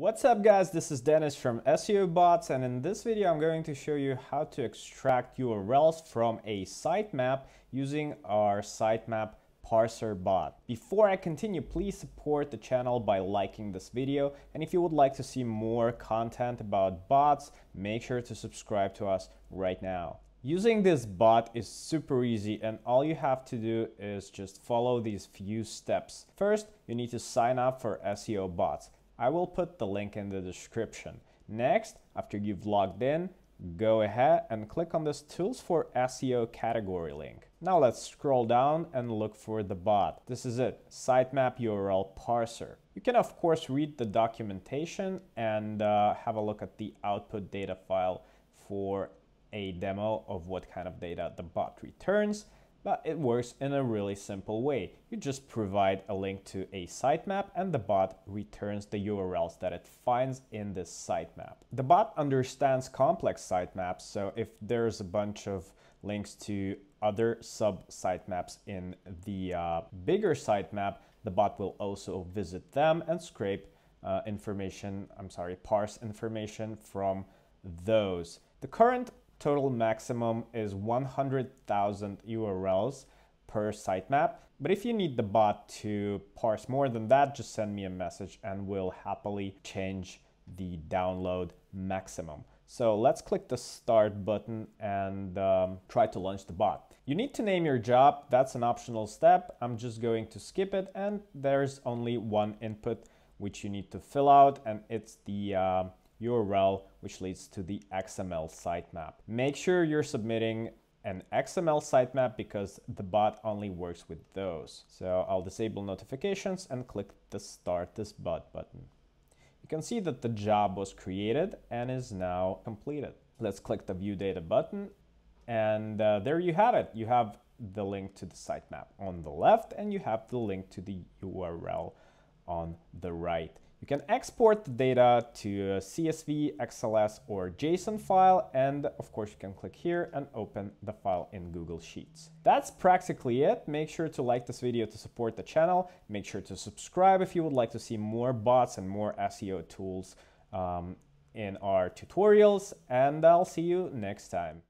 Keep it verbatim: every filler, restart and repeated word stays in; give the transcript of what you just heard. What's up guys, this is Dennis from S E O Bots, and in this video I'm going to show you how to extract U R Ls from a sitemap using our sitemap parser bot. Before I continue, please support the channel by liking this video, and if you would like to see more content about bots, make sure to subscribe to us right now. Using this bot is super easy, and all you have to do is just follow these few steps. First, you need to sign up for S E O Bots. I will put the link in the description. Next, after you've logged in, go ahead and click on this Tools for S E O category link. Now let's scroll down and look for the bot. This is it, Sitemap U R L parser. You can of course read the documentation and uh, have a look at the output data file for a demo of what kind of data the bot returns. But it works in a really simple way. You just provide a link to a sitemap and the bot returns the U R Ls that it finds in this sitemap. The bot understands complex sitemaps, so if there's a bunch of links to other sub-sitemaps in the uh, bigger sitemap, the bot will also visit them and scrape uh, information, I'm sorry, parse information from those. The current total maximum is one hundred thousand U R Ls per sitemap, but if you need the bot to parse more than that, just send me a message and we'll happily change the download maximum. So let's click the start button and um, try to launch the bot. You need to name your job. That's an optional step. I'm just going to skip it, and there's only one input which you need to fill out, and it's the uh, U R L which leads to the X M L sitemap. Make sure you're submitting an X M L sitemap because the bot only works with those. So I'll disable notifications and click the Start This Bot button. You can see that the job was created and is now completed. Let's click the View Data button, and uh, there you have it. You have the link to the sitemap on the left, and you have the link to the U R L on the right. You can export the data to a C S V, X L S, or JSON file, and of course you can click here and open the file in Google Sheets. That's practically it. Make sure to like this video to support the channel. Make sure to subscribe if you would like to see more bots and more S E O tools um, in our tutorials, and I'll see you next time.